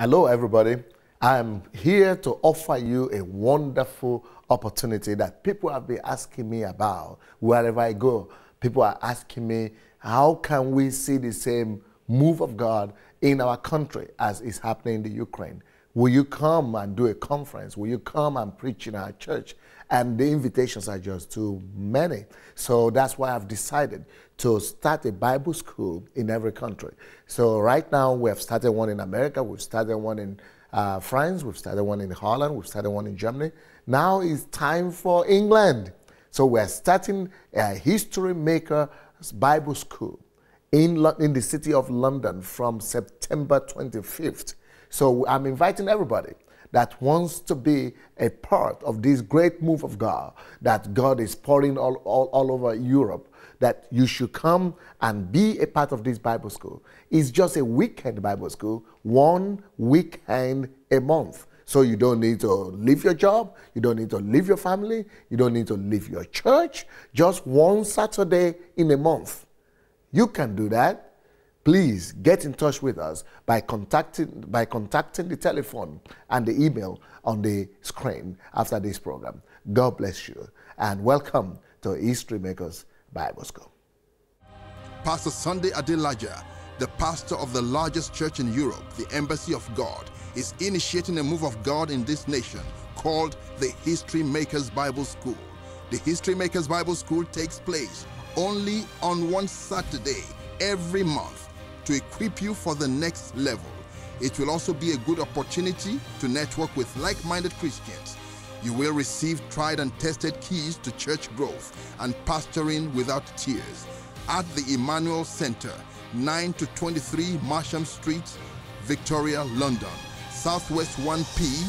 Hello, everybody. I'm here to offer you a wonderful opportunity that people have been asking me about wherever I go. People are asking me, how can we see the same move of God in our country as is happening in the Ukraine? Will you come and do a conference? Will you come and preach in our church? And the invitations are just too many. So that's why I've decided to start a Bible school in every country. So right now we have started one in America, we've started one in France, we've started one in Holland, we've started one in Germany. Now it's time for England. So we're starting a History Makers Bible School in the city of London from September 25th. So I'm inviting everybody that wants to be a part of this great move of God that God is pouring all over Europe, that you should come and be a part of this Bible school. It's just a weekend Bible school, one weekend a month. So you don't need to leave your job, you don't need to leave your family, you don't need to leave your church, just one Saturday in a month. You can do that. Please get in touch with us by contacting the telephone and the email on the screen after this program. God bless you and welcome to History Makers Bible School. Pastor Sunday Adelaja, the pastor of the largest church in Europe, the Embassy of God, is initiating a move of God in this nation called the History Makers Bible School. The History Makers Bible School takes place only on one Saturday every month, to equip you for the next level. It will also be a good opportunity to network with like-minded Christians. You will receive tried and tested keys to church growth and pastoring without tears at the Emmanuel Center, 9 to 23 Marsham Street, Victoria, London, Southwest 1P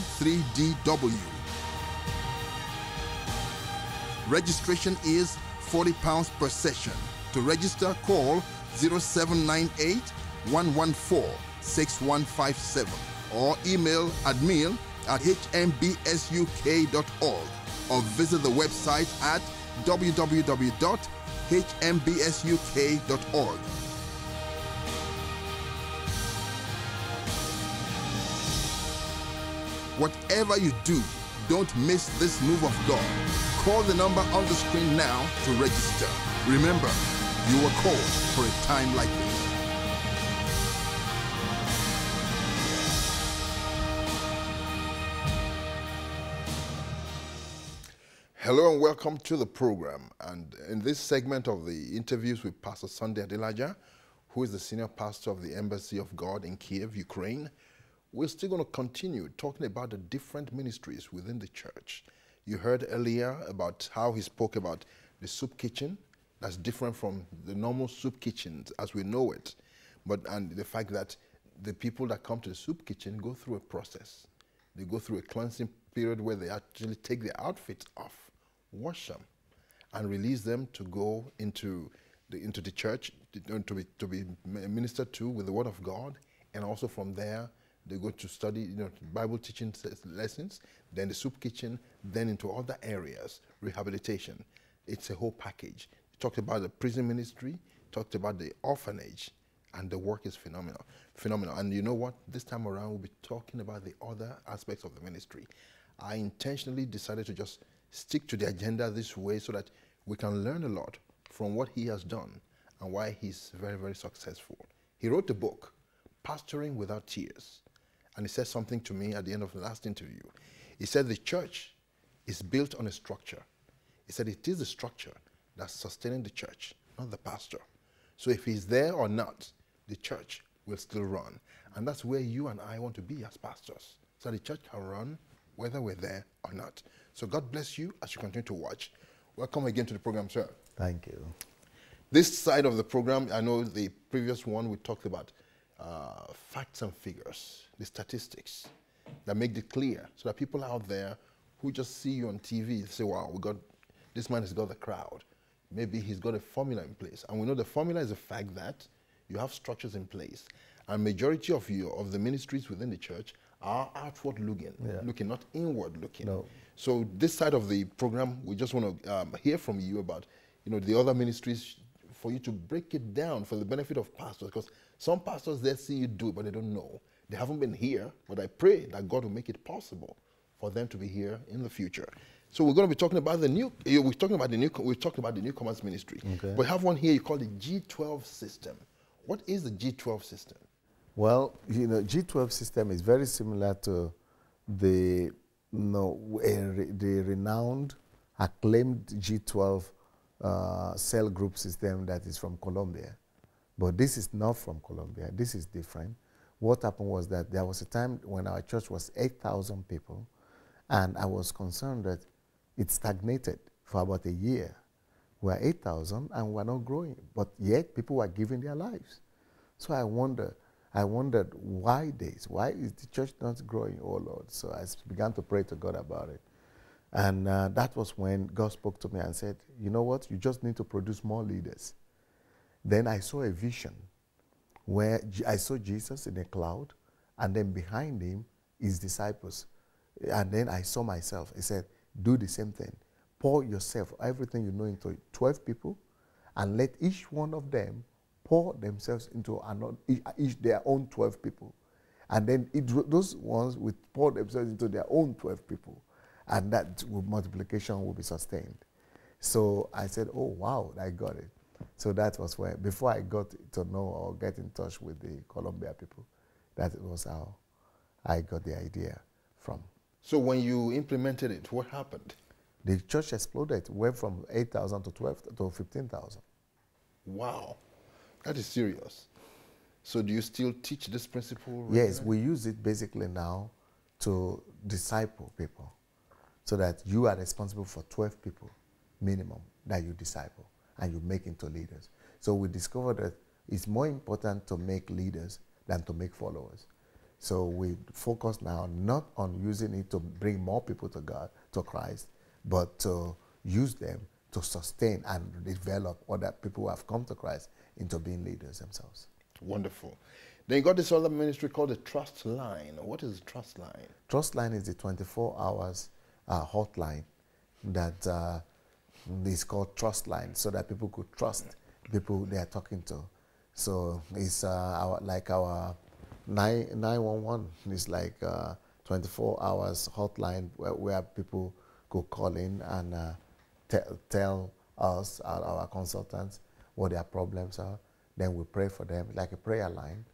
3DW. Registration is £40 per session. To register, call 0798-114-6157 or email admin@hmbsuk.org or visit the website at www.hmbsuk.org. Whatever you do, don't miss this move of God. Call the number on the screen now to register. Remember, you were called for a time like this. Hello and welcome to the program. And in this segment of the interviews with Pastor Sunday Adelaja, who is the senior pastor of the Embassy of God in Kyiv, Ukraine, we're still going to continue talking about the different ministries within the church. You heard earlier about how he spoke about the soup kitchen. That's different from the normal soup kitchens as we know it. And the fact that the people that come to the soup kitchen go through a process. They go through a cleansing period where they actually take their outfits off, wash them, and release them to go into the church, to be ministered to with the Word of God. And also from there, they go to study Bible teaching lessons, then the soup kitchen, then into other areas, rehabilitation. It's a whole package. Talked about the prison ministry, talked about the orphanage, and the work is phenomenal. And you know what? This time around, we'll be talking about the other aspects of the ministry. I intentionally decided to just stick to the agenda this way so that we can learn a lot from what he has done and why he's very, very successful. He wrote the book, Pastoring Without Tears, and he said something to me at the end of the last interview. He said the church is built on a structure. He said it is the structure that's sustaining the church, not the pastor. So if he's there or not, the church will still run. And that's where you and I want to be as pastors, so the church can run whether we're there or not. So God bless you as you continue to watch. Welcome again to the program, sir. Thank you. This side of the program, I know the previous one we talked about facts and figures, the statistics that make it clear so that people out there who just see you on TV say, wow, this man has got the crowd. Maybe he's got a formula in place. And we know the formula is the fact that you have structures in place. And majority of the ministries within the church are outward looking, not inward looking. No. So this side of the program, we just want to hear from you about the other ministries for you to break it down for the benefit of pastors. Because some pastors, they see you do it, but they don't know. They haven't been here, but I pray that God will make it possible for them to be here in the future. So we're going to be talking about the New Commons Ministry. Okay. We have one here you call the G12 system. What is the G12 system? Well, you know, G12 system is very similar to the renowned, acclaimed G12 cell group system that is from Colombia. But this is not from Colombia. This is different. What happened was that there was a time when our church was 8,000 people, and I was concerned that it stagnated for about a year. We were 8,000 and we were not growing, but yet people were giving their lives. So I wondered why this? Why is the church not growing, oh Lord? So I began to pray to God about it. And that was when God spoke to me and said, you know what, you just need to produce more leaders. Then I saw a vision where I saw Jesus in a cloud, and then behind him, his disciples. And then I saw myself. He said, do the same thing. Pour yourself, everything you know, into 12 people, and let each one of them pour themselves into another, each their own 12 people. And then those ones would pour themselves into their own 12 people. And that multiplication will be sustained. So I said, oh, wow, I got it. So that was where, before I got to know or get in touch with the Colombia people, that was how I got the idea from. So when you implemented it, what happened? The church exploded. It went from 8,000 to 15,000. Wow. That is serious. So do you still teach this principle? Yes, we use it basically now to disciple people, so that you are responsible for 12 people minimum that you disciple and you make into leaders. So we discovered that it's more important to make leaders than to make followers. So we focus now not on using it to bring more people to God, to Christ, but to use them to sustain and develop other people who have come to Christ into being leaders themselves. Wonderful. Then you got this other ministry called the Trust Line. What is the Trust Line? Trust Line is the 24-hour hotline that is called Trust Line, so that people could trust people they are talking to. So it's like our 911 is like 24 hours hotline where people go call in and tell us, our consultants, what their problems are. Then we pray for them, like a prayer line.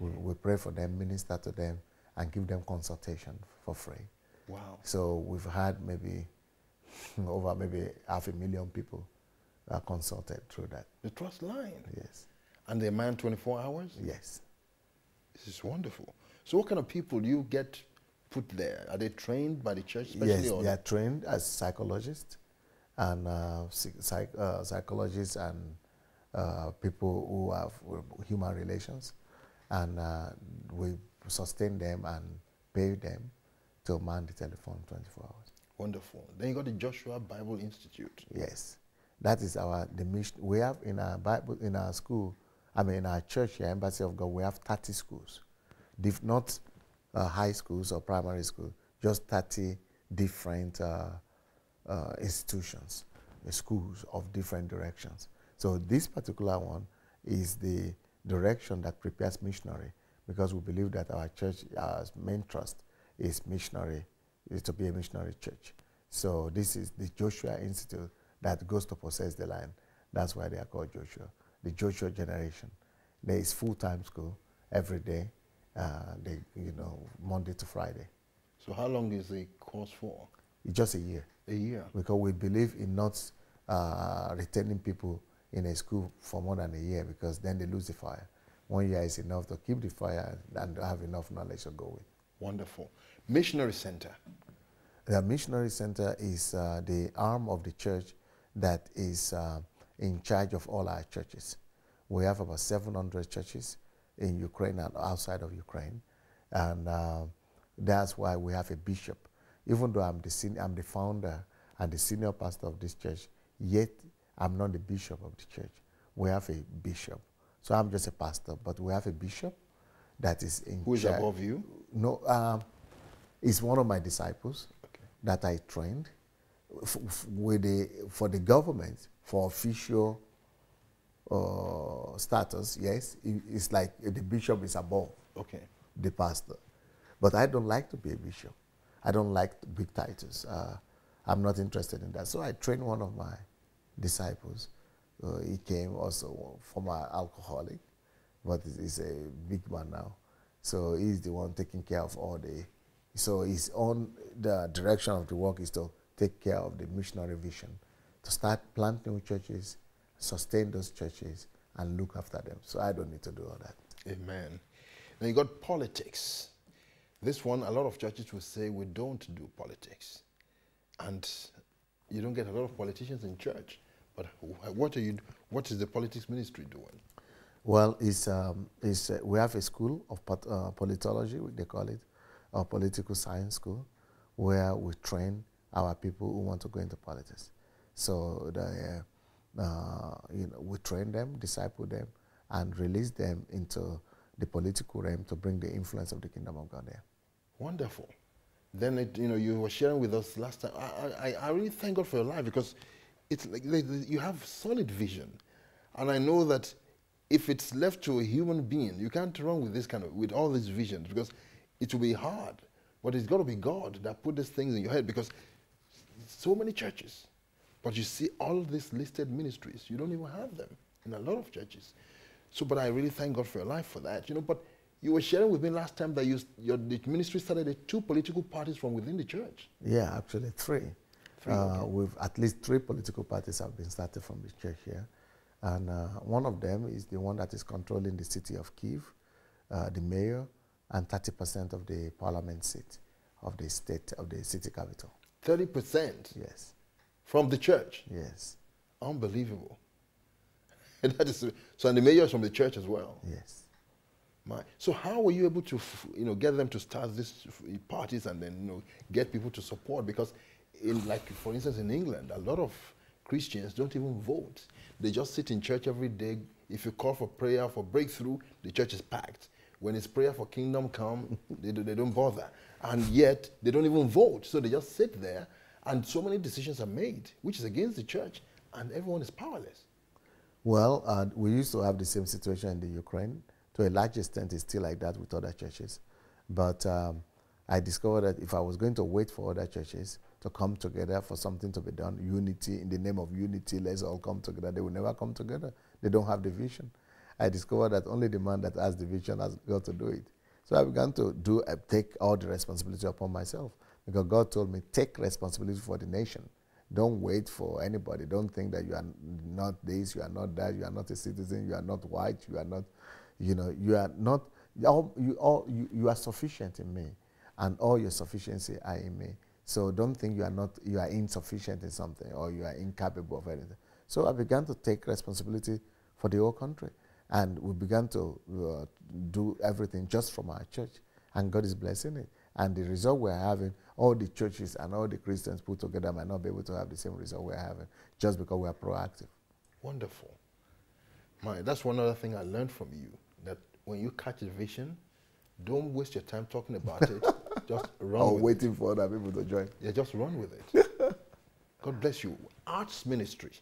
Okay. We pray for them, minister to them, and give them consultation for free. Wow. So we've had maybe over maybe 500,000 people are consulted through that. The Trust Line? Yes. And they man 24 hours? Yes. This is wonderful. So what kind of people do you get put there? Are they trained by the church? Yes, they are trained as psychologists and people who have human relations, and we sustain them and pay them to man the telephone 24 hours. Wonderful. Then you got the Joshua Bible Institute. Yes, that is the mission we have in our Bible in our school. I mean, in our church here, Embassy of God, we have 30 schools, not high schools or primary schools, just 30 different institutions, schools of different directions. So this particular one is the direction that prepares missionary, because we believe that our church, our main trust is missionary, is to be a missionary church. So this is the Joshua Institute that goes to possess the land. That's why they are called Joshua. The Joshua generation. There is full-time school every day, Monday to Friday. So how long is the course for? It's just a year. A year. Because we believe in not retaining people in a school for more than a year, because then they lose the fire. 1 year is enough to keep the fire and have enough knowledge to go with. Wonderful. Missionary Center. The Missionary Center is the arm of the church that is in charge of all our churches. We have about 700 churches in Ukraine and outside of Ukraine, and that's why we have a bishop. Even though I'm the founder and the senior pastor of this church, yet I'm not the bishop of the church. We have a bishop. So I'm just a pastor, but we have a bishop that is in charge. Who is above you? No, he's one of my disciples that I trained for the government. For official status, yes, it's like the bishop is above. Okay. the pastor. But I don't like to be a bishop. I don't like big titles. I'm not interested in that. So I trained one of my disciples. He came also, former alcoholic, but he's a big man now. So he's the one taking care of all the. So his own the direction of the work is to take care of the missionary vision, to start planting churches, sustain those churches, and look after them. So I don't need to do all that. Amen. Now you got politics. This one, a lot of churches will say we don't do politics, and you don't get a lot of politicians in church. But what are you? What is the politics ministry doing? Well, it's we have a school of politology, they call it, or political science school, where we train our people who want to go into politics. So the, you know, we train them, disciple them, and release them into the political realm to bring the influence of the kingdom of God there. Wonderful. Then it, you know, you were sharing with us last time. I really thank God for your life, because it's like you have solid vision, and I know that if it's left to a human being, you can't run with this kind of with all these visions, because it will be hard. But it's got to be God that put these things in your head, because so many churches, but you see all these listed ministries, you don't even have them in a lot of churches. So, but I really thank God for your life for that, you know. But you were sharing with me last time that the ministry started at 2 political parties from within the church. Yeah, actually 3. With at least 3 political parties have been started from the church here, and one of them is the one that is controlling the city of Kyiv, the mayor, and 30% of the parliament seat of the state of the city capital. 30%. Yes. From the church. Yes. Unbelievable. And that is so. And the mayor is from the church as well. Yes. My. So how were you able to, you know, get them to start these parties and then, you know, get people to support? Because like, for instance, in England, a lot of Christians don't even vote. They just sit in church every day. If you call for prayer, for breakthrough, the church is packed. When it's prayer for kingdom come, they don't bother. And yet, they don't even vote. So they just sit there, and so many decisions are made, which is against the church, and everyone is powerless. Well, we used to have the same situation in the Ukraine. To a large extent, it's still like that with other churches. But I discovered that if I was going to wait for other churches to come together for something to be done, unity, in the name of unity, let's all come together. They will never come together. They don't have the vision. I discovered that only the man that has the vision has got to do it. So I began to take all the responsibility upon myself, because God told me, take responsibility for the nation. Don't wait for anybody. Don't think that you are not this, you are not that, you are not a citizen, you are not white, you are not, you know, you are not, you are sufficient in me, and all your sufficiency are in me. So don't think you are not, you are insufficient in something, or you are incapable of anything. So I began to take responsibility for the whole country, and we began to do everything just from our church, and God is blessing it. And the result we're having, all the churches and all the Christians put together might not be able to have the same result we're having, just because we're proactive. Wonderful. My, that's one other thing I learned from you, that when you catch a vision, don't waste your time talking about it. Just run with it. Or waiting for other people to join. Yeah, just run with it. God bless you. Arts ministry.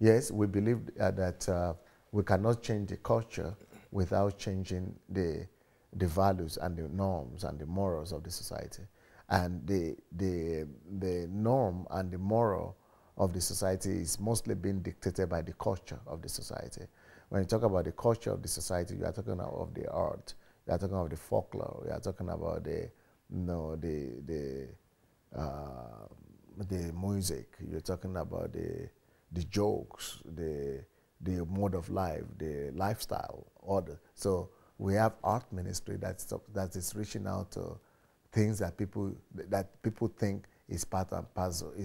Yes, we believe that we cannot change the culture without changing the values and the norms and the morals of the society. And the norm and the moral of the society is mostly being dictated by the culture of the society. When you talk about the culture of the society, you are talking of the art. You are talking about the folklore. You are talking about the, you know, the music. You're talking about the jokes, the mode of life, the lifestyle, order. So we have art ministry that is reaching out to things that people think is part and parcel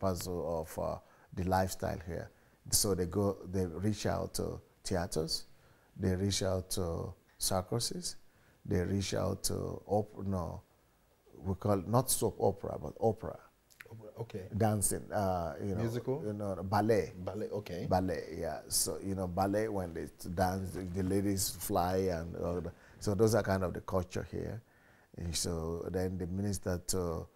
of the lifestyle here. So they reach out to theaters, they reach out to circuses, they reach out to we call it not soap opera, but opera. Okay. Dancing, you know, musical, you know, ballet. Ballet, okay. Ballet, yeah. So, you know, ballet, when they dance, the ladies fly, and so those are kind of the culture here. And so then they minister to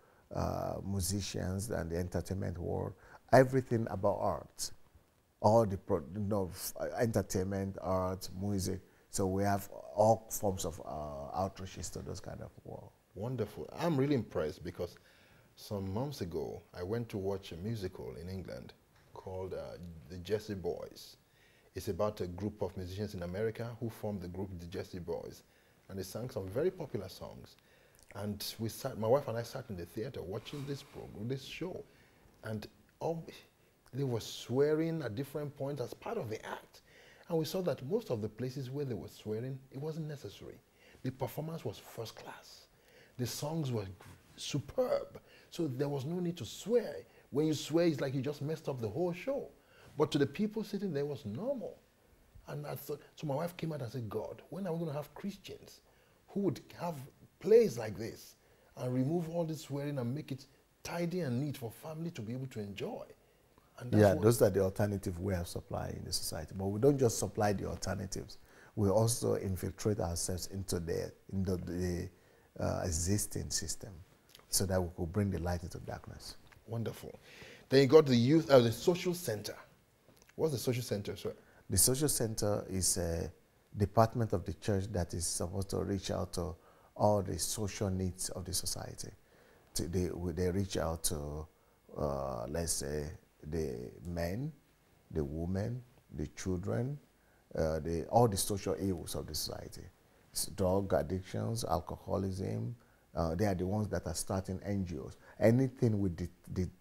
musicians and the entertainment world. Everything about art, all the entertainment, art, music. So we have all forms of outreaches to those kind of world. Wonderful. I'm really impressed because some months ago, I went to watch a musical in England called The Jersey Boys. It's about a group of musicians in America who formed the group The Jersey Boys, and they sang some very popular songs. And we sat, my wife and I sat in the theater watching this program, this show, and they were swearing at different points as part of the act. And we saw that most of the places where they were swearing, it wasn't necessary. The performance was first class. The songs were superb. So there was no need to swear. When you swear, it's like you just messed up the whole show. But to the people sitting there, it was normal. And I thought, so my wife came out and said, God, when are we going to have Christians who would have plays like this and remove all this swearing and make it tidy and neat for family to be able to enjoy? And that's those are the alternative we have supplied in the society. But we don't just supply the alternatives. We also infiltrate ourselves into the existing system so that we could bring the light into darkness. Wonderful. Then you got the youth, the social center. What's the social center, sir? The social center is a department of the church that is supposed to reach out to all the social needs of the society. They reach out to, let's say, the men, the women, the children, all the social ills of the society. It's drug addictions, alcoholism, they are the ones that are starting NGOs. Anything we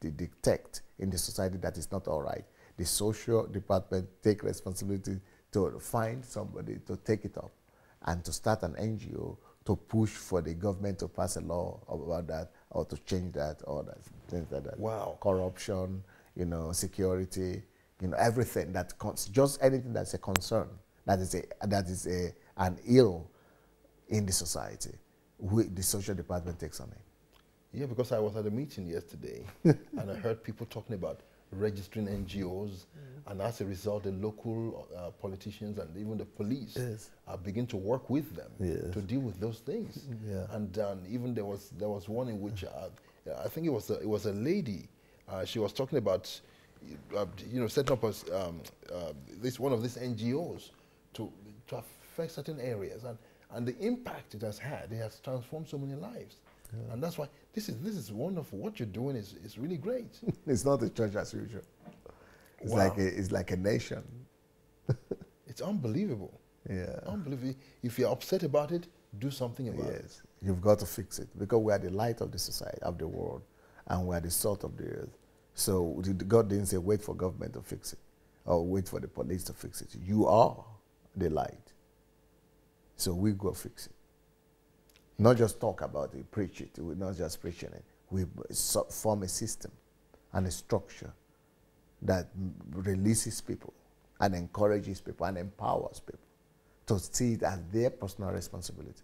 detect in the society that is not all right, the social department take responsibility to find somebody to take it up and to start an NGO to push for the government to pass a law about that or to change that or that, things like that. Wow. Corruption, you know, security, you know, everything that just anything that's a concern, that is an ill in the society, the social department takes on it. Yeah, because I was at a meeting yesterday and I heard people talking about registering NGOs, and as a result, the local politicians and even the police begin to work with them to deal with those things. Yeah. And even there was one in which I think it was a lady. She was talking about, you know, setting up as one of these NGOs to affect certain areas, and the impact it has had. It has transformed so many lives. Yeah. And that's why this is wonderful. What you're doing is really great. It's not a church as usual. It's like a nation. It's unbelievable. Yeah. Unbelievable. If you're upset about it, do something about it. Yes. You've got to fix it because we are the light of the society, of the world, and we are the salt of the earth. So God didn't say wait for government to fix it or wait for the police to fix it. You are the light. So we go fix it. Not just talk about it, preach it. We're not just preaching it. We form a system and a structure that releases people and encourages people and empowers people to see it as their personal responsibility.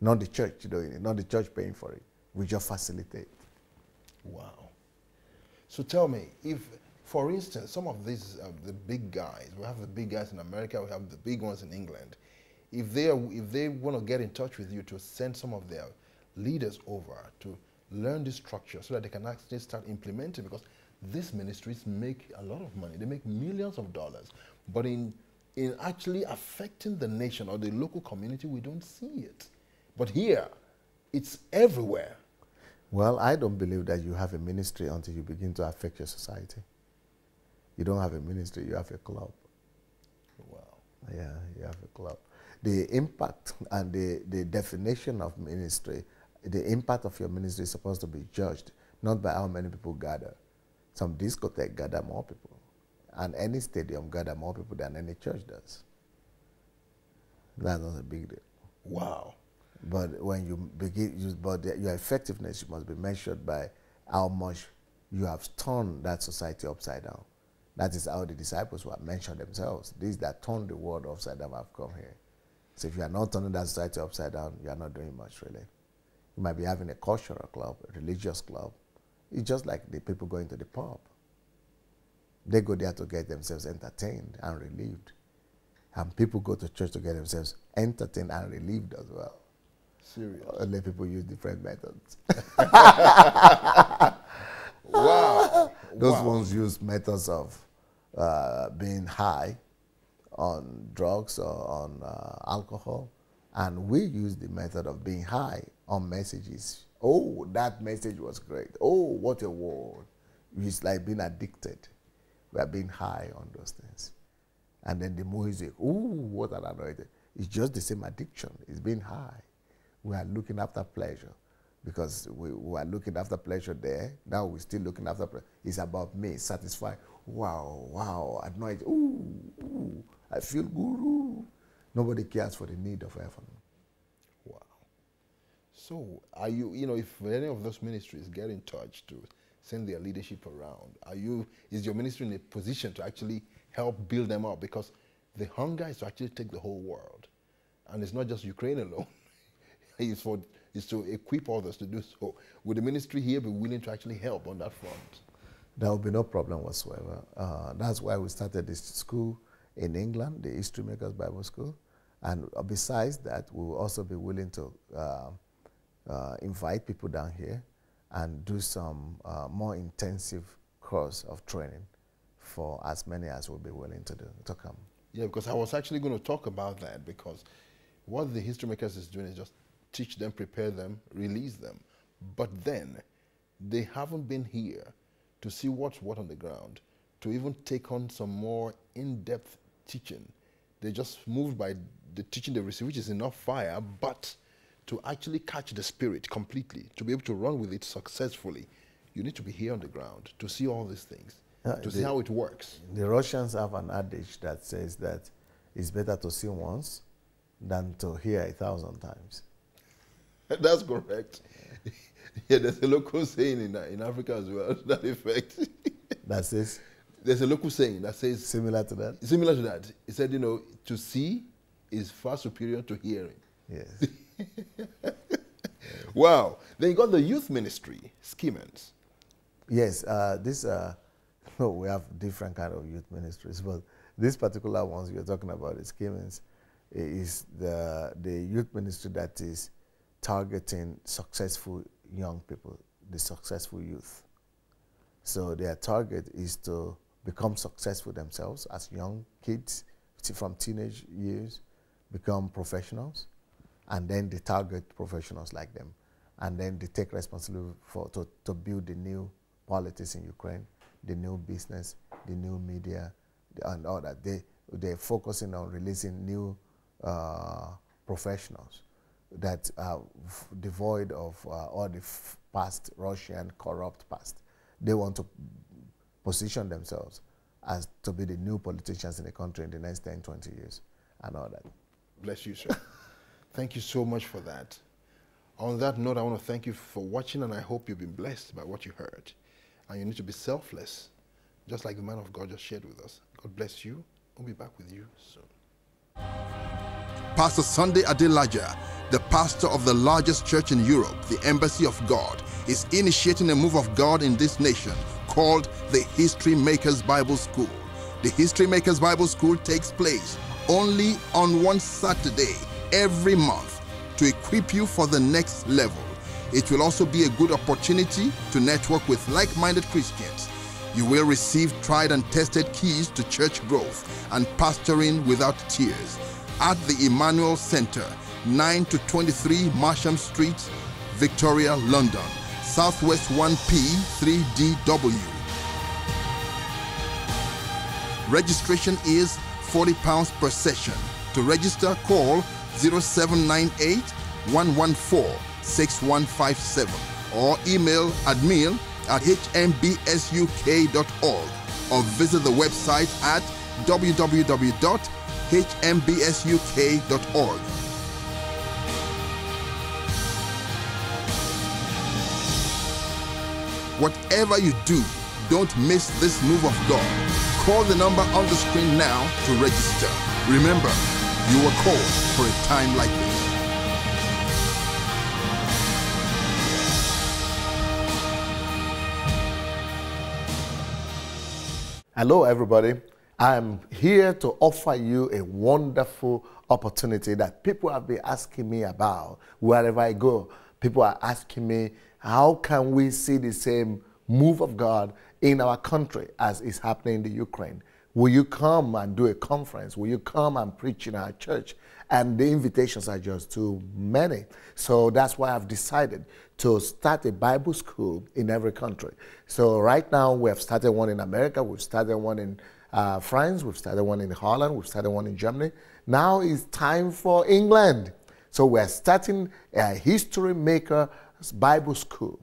Not the church doing it, not the church paying for it. We just facilitate. Wow. So tell me, if, for instance, some of these, the big guys, we have the big guys in America, we have the big ones in England. If they want to get in touch with you to send some of their leaders over to learn this structure so that they can actually start implementing, because these ministries make a lot of money. They make millions of dollars. But in actually affecting the nation or the local community, we don't see it. But here, it's everywhere. Well, I don't believe that you have a ministry until you begin to affect your society. You don't have a ministry, you have a club. Wow. Yeah, you have a club. The impact and the definition of ministry, the impact of your ministry is supposed to be judged, not by how many people gather. Some discotheque gather more people, and any stadium gather more people than any church does. That's not a big deal. Wow. But when you begin, but your effectiveness must be measured by how much you have turned that society upside down. That is how the disciples who have mentioned themselves. These that turned the world upside down have come here. So if you are not turning that society upside down, you are not doing much really. You might be having a cultural club, a religious club. It's just like the people going to the pub. They go there to get themselves entertained and relieved. And people go to church to get themselves entertained and relieved as well. Serious. Only people use different methods. Wow. Those ones use methods of being high on drugs or on alcohol, and we use the method of being high on messages. Oh, that message was great. Oh, what a word. It's like being addicted. We are being high on those things. And then the music, oh, what an anointing. It's just the same addiction. It's being high. We are looking after pleasure because we are looking after pleasure there. Now we're still looking after pleasure. It's about me, satisfied. Wow, wow, anointing. Ooh, ooh, I feel guru. Nobody cares for the need of heaven. Wow. So are you, you know, if any of those ministries get in touch to send their leadership around, are you, is your ministry in a position to actually help build them up? Because the hunger is to actually take the whole world. And it's not just Ukraine alone. It's, for, it's to equip others to do so. Would the ministry here be willing to actually help on that front? There will be no problem whatsoever. That's why we started this school in England, the History Makers Bible School. And besides that, we will also be willing to invite people down here and do some more intensive course of training for as many as will be willing to, come. Yeah, because I was actually going to talk about that, because what the History Makers is doing is just teach them, prepare them, release them. But then they haven't been here to see what's what on the ground, to even take on some more in-depth teaching. They're just moved by the teaching they receive, which is enough fire, but to actually catch the spirit completely, to be able to run with it successfully, you need to be here on the ground to see all these things, to see how it works. The Russians have an adage that says that it's better to see once than to hear 1,000 times. That's correct. Yeah, there's a local saying in Africa as well, to that effect. That says? There's a local saying that says... Similar to that? Similar to that. It said, you know, to see is far superior to hearing. Yes. Wow. Then you got the youth ministry, Schemens. Yes. No, we have different kind of youth ministries, but this particular ones you're talking about, the Schemens, is the youth ministry that is targeting successful young people, the successful youth. So their target is to become successful themselves as young kids from teenage years, become professionals, and then they target professionals like them. And then they take responsibility for, to build the new politics in Ukraine, the new business, the new media, and all that. They're focusing on releasing new professionals that are devoid of all the past Russian corrupt past. They want to position themselves as to be the new politicians in the country in the next 10, 20 years and all that. Bless you, sir. Thank you so much for that. On that note, I want to thank you for watching, and I hope you've been blessed by what you heard. And you need to be selfless, just like the man of God just shared with us. God bless you. We'll be back with you soon. Pastor Sunday Adelaja, the pastor of the largest church in Europe, the Embassy of God, is initiating a move of God in this nation called the History Makers Bible School. The History Makers Bible School takes place only on one Saturday every month to equip you for the next level. It will also be a good opportunity to network with like-minded Christians. You will receive tried and tested keys to church growth and pastoring without tears at the Emmanuel Center, 9 to 23 Marsham Street, Victoria, London, Southwest 1P 3DW. Registration is £40 per session. To register, call 0798 114 6157 or email admin@hmbsuk.org or visit the website at www.hmbsuk.org. Whatever you do, don't miss this move of God. Call the number on the screen now to register. Remember, you were called for a time like this. Hello, everybody. I'm here to offer you a wonderful opportunity that people have been asking me about. Wherever I go, people are asking me, how can we see the same move of God in our country as is happening in the Ukraine? Will you come and do a conference? Will you come and preach in our church? And the invitations are just too many. So that's why I've decided to start a Bible school in every country. So right now we have started one in America, we've started one in France, we've started one in Holland, we've started one in Germany. Now it's time for England. So we're starting a History Makers Bible School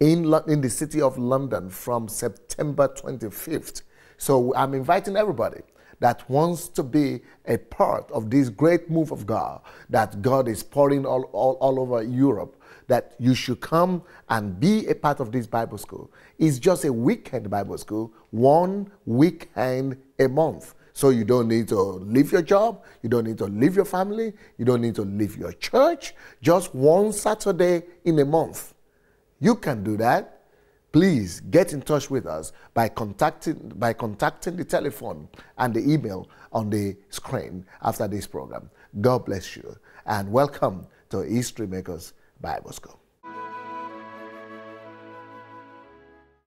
in the city of London from September 25th. So I'm inviting everybody that wants to be a part of this great move of God that God is pouring all over Europe, that you should come and be a part of this Bible school. It's just a weekend Bible school, one weekend a month. So you don't need to leave your job, you don't need to leave your family, you don't need to leave your church, just one Saturday in a month. You can do that. Please get in touch with us by contacting the telephone and the email on the screen after this program. God bless you and welcome to History Makers Bible School.